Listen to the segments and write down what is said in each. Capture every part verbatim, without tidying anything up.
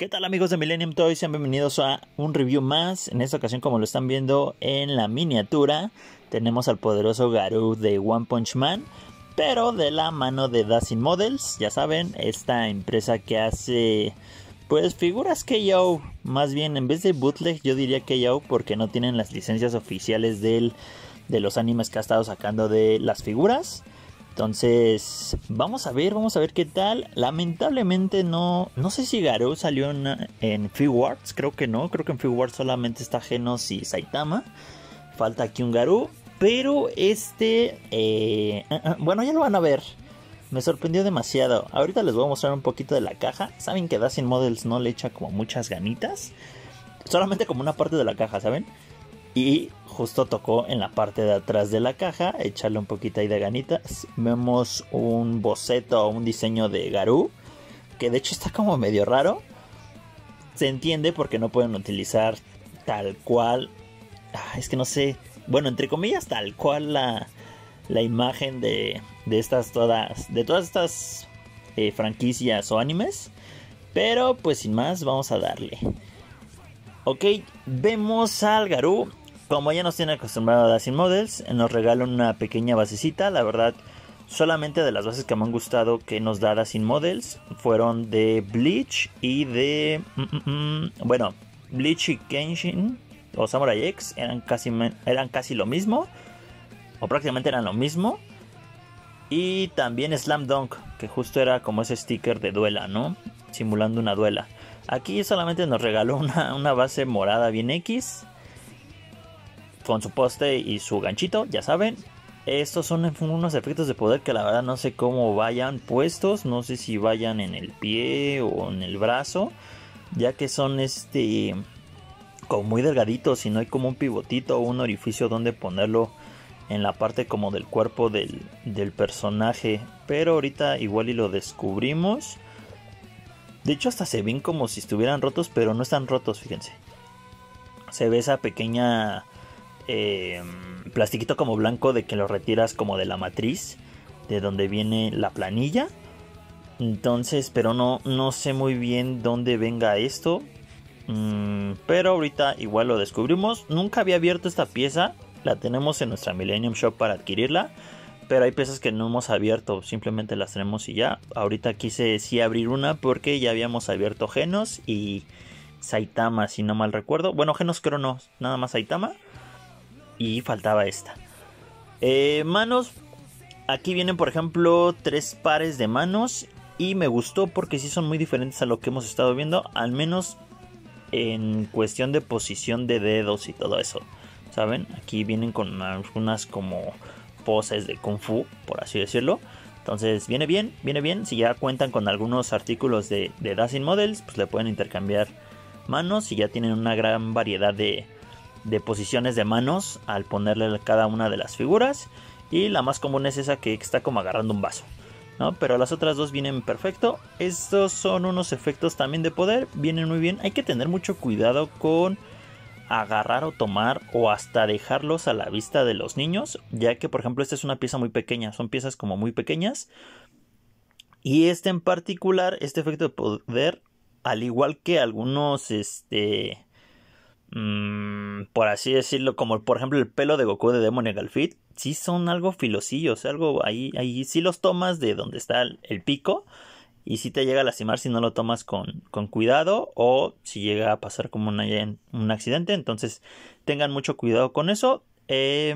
¿Qué tal amigos de Millennium Toys? Sean bienvenidos a un review más. En esta ocasión, como lo están viendo en la miniatura, tenemos al poderoso Garou de One Punch Man, pero de la mano de Dasin Models. Ya saben, esta empresa que hace pues figuras K O. Más bien, en vez de bootleg, yo diría K O, porque no tienen las licencias oficiales del, de los animes que ha estado sacando de las figuras. Entonces, vamos a ver, vamos a ver qué tal. Lamentablemente no, no sé si Garou salió en, en Figuarts, creo que no. Creo que en Figuarts solamente está Genos y Saitama. Falta aquí un Garou, pero este, eh, bueno, ya lo van a ver. Me sorprendió demasiado. Ahorita les voy a mostrar un poquito de la caja. Saben que Dasin Models no le echa como muchas ganitas. Solamente como una parte de la caja, ¿saben? Y justo tocó en la parte de atrás de la caja echarle un poquito ahí de ganitas. Vemos un boceto o un diseño de Garou, que de hecho está como medio raro. Se entiende porque no pueden utilizar tal cual, ah, es que no sé, bueno, entre comillas tal cual la, la imagen de, de estas todas, de todas estas eh, franquicias o animes. Pero pues sin más, vamos a darle. Ok, vemos al Garou. Como ya nos tiene acostumbrado a Dasin Models, nos regala una pequeña basecita. La verdad, solamente de las bases que me han gustado que nos da Dasin Models fueron de Bleach y de... Mm, mm, bueno, Bleach y Kenshin o Samurai X eran casi, eran casi lo mismo. O prácticamente eran lo mismo. Y también Slam Dunk, que justo era como ese sticker de duela, ¿no? Simulando una duela. Aquí solamente nos regaló una, una base morada bien X, con su poste y su ganchito, ya saben. Estos son unos efectos de poder que la verdad no sé cómo vayan puestos. No sé si vayan en el pie o en el brazo, ya que son este como muy delgaditos y no hay como un pivotito o un orificio donde ponerlo en la parte como del cuerpo del, del personaje. Pero ahorita igual y lo descubrimos. De hecho hasta se ven como si estuvieran rotos, pero no están rotos, fíjense. Se ve esa pequeña... Eh, plastiquito como blanco de que lo retiras como de la matriz de donde viene la planilla. Entonces, pero no, no sé muy bien dónde venga esto, mm, pero ahorita igual lo descubrimos. Nunca había abierto esta pieza. La tenemos en nuestra Millennium Shop para adquirirla, pero hay piezas que no hemos abierto, simplemente las tenemos y ya. Ahorita quise sí abrir una porque ya habíamos abierto Genos y Saitama, si no mal recuerdo. Bueno, Genos creo no, nada más Saitama. Y faltaba esta. Eh, manos. Aquí vienen, por ejemplo, tres pares de manos. Y me gustó porque sí son muy diferentes a lo que hemos estado viendo. Al menos en cuestión de posición de dedos y todo eso, ¿saben? Aquí vienen con algunas como poses de Kung Fu, por así decirlo. Entonces viene bien, viene bien. Si ya cuentan con algunos artículos de, de Dasin Models, pues le pueden intercambiar manos. Y ya tienen una gran variedad de... de posiciones de manos al ponerle cada una de las figuras. Y la más común es esa que está como agarrando un vaso, ¿no? Pero las otras dos vienen perfecto. Estos son unos efectos también de poder, vienen muy bien. Hay que tener mucho cuidado con agarrar o tomar o hasta dejarlos a la vista de los niños, ya que por ejemplo esta es una pieza muy pequeña, son piezas como muy pequeñas. Y este en particular, este efecto de poder, al igual que algunos este... Mm, por así decirlo, como por ejemplo el pelo de Goku de Demon y Galfit, sí son algo filosillos, algo ahí, ahí sí los tomas de donde está el, el pico, y sí te llega a lastimar si no lo tomas con, con cuidado, o si llega a pasar como una, un accidente. Entonces tengan mucho cuidado con eso. eh,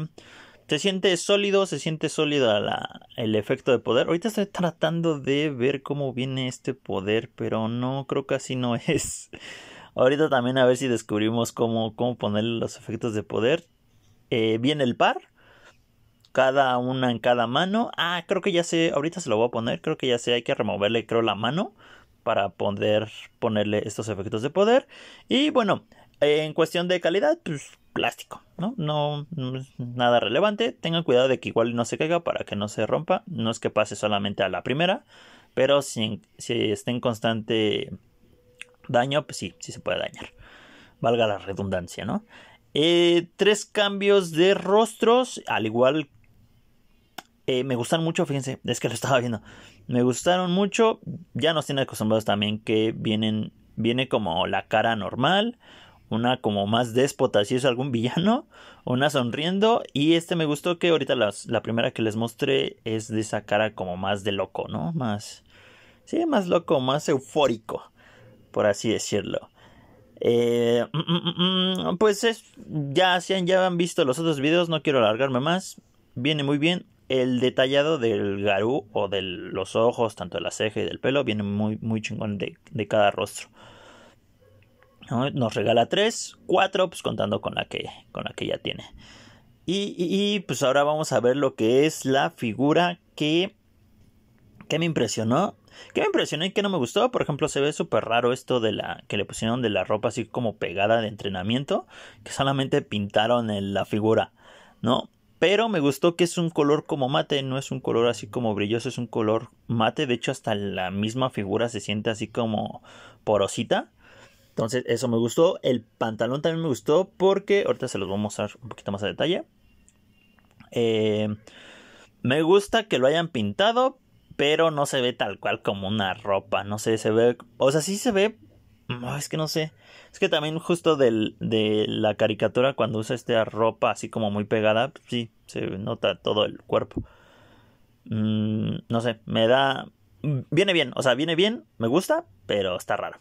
se siente sólido, se siente sólido la, el efecto de poder. Ahorita estoy tratando de ver cómo viene este poder, pero no, creo que así no es. Ahorita también a ver si descubrimos cómo, cómo ponerle los efectos de poder. Eh, viene el par. Cada una en cada mano. Ah, creo que ya sé. Ahorita se lo voy a poner. Creo que ya sé. Hay que removerle, creo, la mano para poder ponerle estos efectos de poder. Y bueno, eh, en cuestión de calidad, pues plástico, ¿no? No, no es nada relevante. Tengan cuidado de que igual no se caiga para que no se rompa. No es que pase solamente a la primera, pero si, si esté en constante... daño, pues sí, sí se puede dañar. Valga la redundancia, ¿no? Eh, tres cambios de rostros. Al igual... Eh, me gustan mucho, fíjense. Es que lo estaba viendo. Me gustaron mucho. Ya nos tienen acostumbrados también que vienen Viene como la cara normal, una como más déspota si es algún villano, una sonriendo. Y este me gustó que ahorita las, la primera que les mostré es de esa cara como más de loco, ¿no? Más, sí, más loco, más eufórico, por así decirlo. Eh, mm, mm, pues es, ya, si ya han visto los otros videos, no quiero alargarme más. Viene muy bien. El detallado del Garou o de los ojos, tanto de la ceja y del pelo, viene muy, muy chingón de, de cada rostro. Nos regala tres, cuatro, pues contando con la que, con la que ya tiene. Y, y, y pues ahora vamos a ver lo que es la figura que, que me impresionó. Que me impresionó y que no me gustó. Por ejemplo, se ve súper raro esto de la que le pusieron de la ropa así como pegada de entrenamiento, que solamente pintaron en la figura, ¿no? Pero me gustó que es un color como mate, no es un color así como brilloso, es un color mate. De hecho, hasta la misma figura se siente así como porosita. Entonces, eso me gustó. El pantalón también me gustó porque... ahorita se los voy a mostrar un poquito más a detalle. Eh, me gusta que lo hayan pintado, pero no se ve tal cual como una ropa. No sé, se ve... o sea, sí se ve... no, es que no sé. Es que también justo del, de la caricatura, cuando usa esta ropa así como muy pegada, pues sí, se nota todo el cuerpo. Mm, no sé, me da... viene bien, o sea, viene bien, me gusta, pero está raro.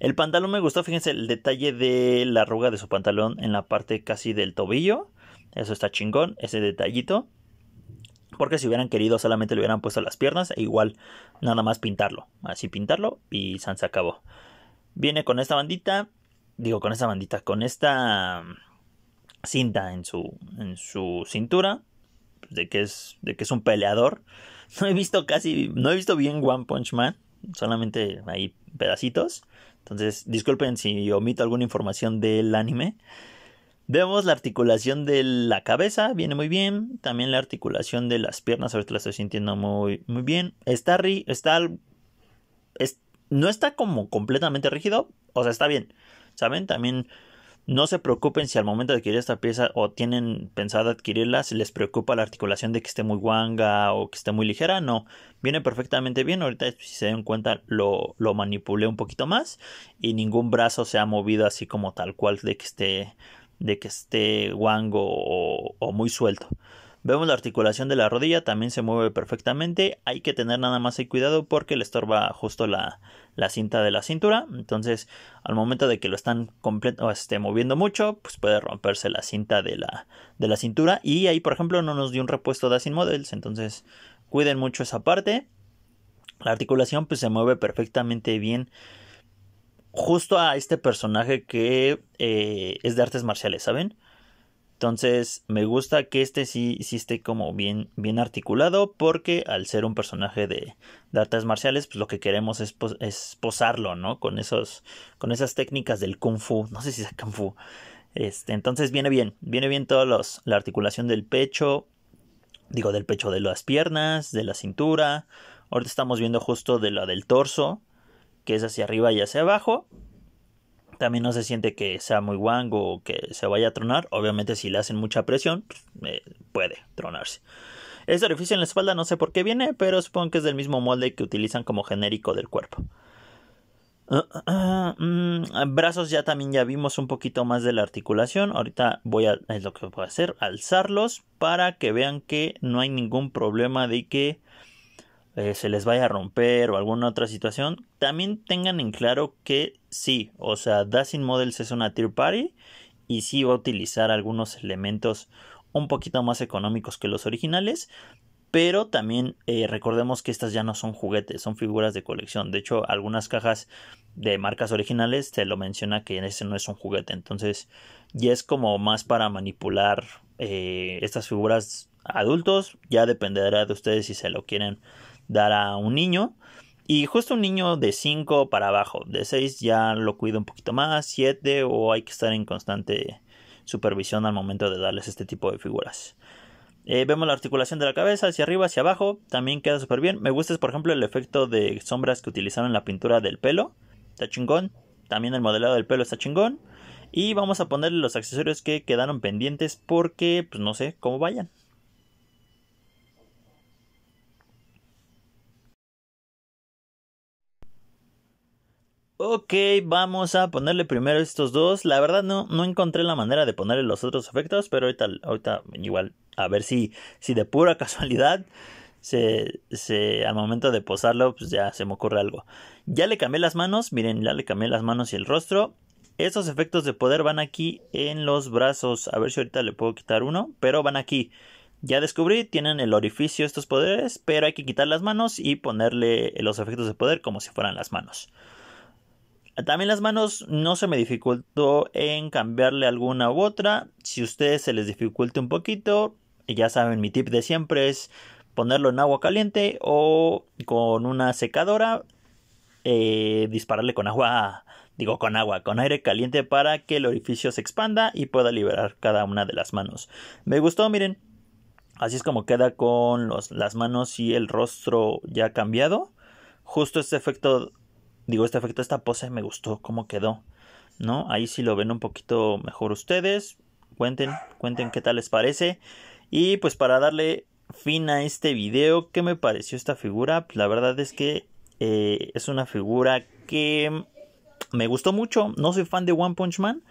El pantalón me gustó, fíjense el detalle de la arruga de su pantalón en la parte casi del tobillo. Eso está chingón, ese detallito. Porque si hubieran querido solamente le hubieran puesto las piernas e igual nada más pintarlo. Así pintarlo y san se acabó. Viene con esta bandita, digo con esta bandita, con esta cinta en su, en su cintura. De que es, de que es un peleador. No he visto casi, no he visto bien One Punch Man. Solamente hay pedacitos. Entonces, disculpen si omito alguna información del anime. Vemos la articulación de la cabeza, viene muy bien. También la articulación de las piernas, ahorita la estoy sintiendo muy, muy bien. Está, ri, está es, no está como completamente rígido, o sea, está bien. ¿Saben? También no se preocupen si al momento de adquirir esta pieza o tienen pensado adquirirla, si les preocupa la articulación de que esté muy guanga o que esté muy ligera, no. Viene perfectamente bien. Ahorita, si se dan cuenta, lo, lo manipulé un poquito más y ningún brazo se ha movido así como tal cual de que esté, de que esté guango o, o muy suelto. Vemos la articulación de la rodilla, también se mueve perfectamente. Hay que tener nada más el cuidado porque le estorba justo la, la cinta de la cintura. Entonces, al momento de que lo están completo, este, moviendo mucho, pues puede romperse la cinta de la, de la cintura. Y ahí, por ejemplo, no nos dio un repuesto Dasin Models. Entonces, cuiden mucho esa parte. La articulación pues se mueve perfectamente bien. Justo a este personaje que eh, es de artes marciales, ¿saben? Entonces me gusta que este sí, sí esté como bien, bien articulado porque al ser un personaje de, de artes marciales, pues lo que queremos es, pos, es posarlo, ¿no? Con, esos, con esas técnicas del kung fu, no sé si es kung fu. Este, entonces viene bien, viene bien todos los, la articulación del pecho, digo del pecho de las piernas, de la cintura. Ahorita estamos viendo justo de la del torso, que es hacia arriba y hacia abajo. También no se siente que sea muy guango o que se vaya a tronar. Obviamente si le hacen mucha presión, pues, eh, puede tronarse. Este orificio en la espalda no sé por qué viene, pero supongo que es del mismo molde que utilizan como genérico del cuerpo. Uh, uh, um, brazos ya también ya vimos un poquito más de la articulación. Ahorita voy a, es lo que voy a hacer, alzarlos para que vean que no hay ningún problema de que Eh, se les vaya a romper o alguna otra situación. También tengan en claro que sí, o sea, Dasin Models es una third party y sí va a utilizar algunos elementos un poquito más económicos que los originales, pero también eh, recordemos que estas ya no son juguetes, son figuras de colección. De hecho, algunas cajas de marcas originales te lo menciona que ese no es un juguete, entonces ya es como más para manipular eh, estas figuras adultos. Ya dependerá de ustedes si se lo quieren dar a un niño, y justo un niño de cinco para abajo, de seis ya lo cuido un poquito más, siete, o hay que estar en constante supervisión al momento de darles este tipo de figuras. Eh, vemos la articulación de la cabeza hacia arriba, hacia abajo, también queda súper bien. Me gusta, por ejemplo, el efecto de sombras que utilizaron en la pintura del pelo, está chingón. También el modelado del pelo está chingón. Y vamos a ponerle los accesorios que quedaron pendientes porque pues no sé cómo vayan. Ok, vamos a ponerle primero estos dos. La verdad no, no encontré la manera de ponerle los otros efectos, pero ahorita, ahorita igual a ver si, si de pura casualidad se, se, al momento de posarlo pues ya se me ocurre algo. Ya le cambié las manos, miren, ya le cambié las manos y el rostro. Estos efectos de poder van aquí en los brazos. A ver si ahorita le puedo quitar uno, pero van aquí. Ya descubrí, tienen el orificio estos poderes, pero hay que quitar las manos y ponerle los efectos de poder como si fueran las manos. También las manos no se me dificultó en cambiarle alguna u otra. Si a ustedes se les dificulta un poquito, ya saben, mi tip de siempre es ponerlo en agua caliente o con una secadora, eh, dispararle con agua, digo con agua, con aire caliente para que el orificio se expanda y pueda liberar cada una de las manos. Me gustó, miren, así es como queda con los, las manos y el rostro ya cambiado. Justo este efecto... Digo, este efecto, esta pose me gustó, cómo quedó, ¿no? Ahí sí lo ven un poquito mejor ustedes. Cuenten, cuenten qué tal les parece. Y pues para darle fin a este video, ¿qué me pareció esta figura? Pues la verdad es que eh, es una figura que me gustó mucho. No soy fan de One Punch Man,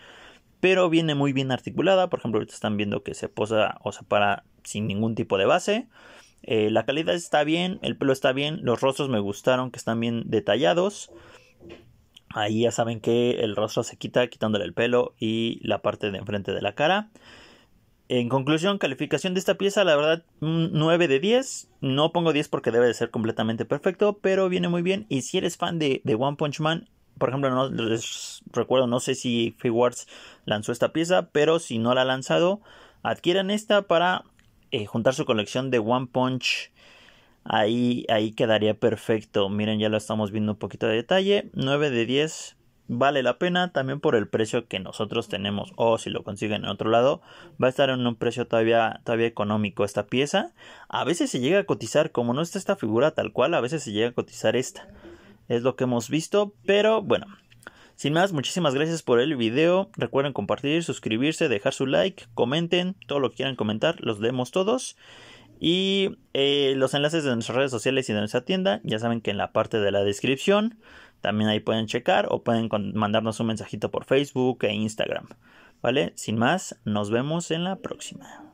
pero viene muy bien articulada. Por ejemplo, ahorita están viendo que se posa o se para sin ningún tipo de base. Eh, la calidad está bien, el pelo está bien, los rostros me gustaron que están bien detallados. Ahí ya saben que el rostro se quita quitándole el pelo y la parte de enfrente de la cara. En conclusión, calificación de esta pieza, la verdad, nueve de diez. No pongo diez porque debe de ser completamente perfecto, pero viene muy bien. Y si eres fan de, de One Punch Man, por ejemplo, no les recuerdo, no sé si Figuarts lanzó esta pieza, pero si no la ha lanzado, adquieran esta para... Eh, juntar su colección de One Punch. Ahí, ahí quedaría perfecto. Miren, ya lo estamos viendo un poquito de detalle. nueve de diez. Vale la pena. También por el precio que nosotros tenemos. O si lo consiguen en otro lado, va a estar en un precio todavía, todavía económico esta pieza. A veces se llega a cotizar. Como no está esta figura tal cual, a veces se llega a cotizar esta. Es lo que hemos visto. Pero bueno. Sin más, muchísimas gracias por el video. Recuerden compartir, suscribirse, dejar su like, comenten, todo lo que quieran comentar, los leemos todos. Y eh, los enlaces de nuestras redes sociales y de nuestra tienda, ya saben que en la parte de la descripción, también ahí pueden checar o pueden mandarnos un mensajito por Facebook e Instagram. ¿Vale? Sin más, nos vemos en la próxima.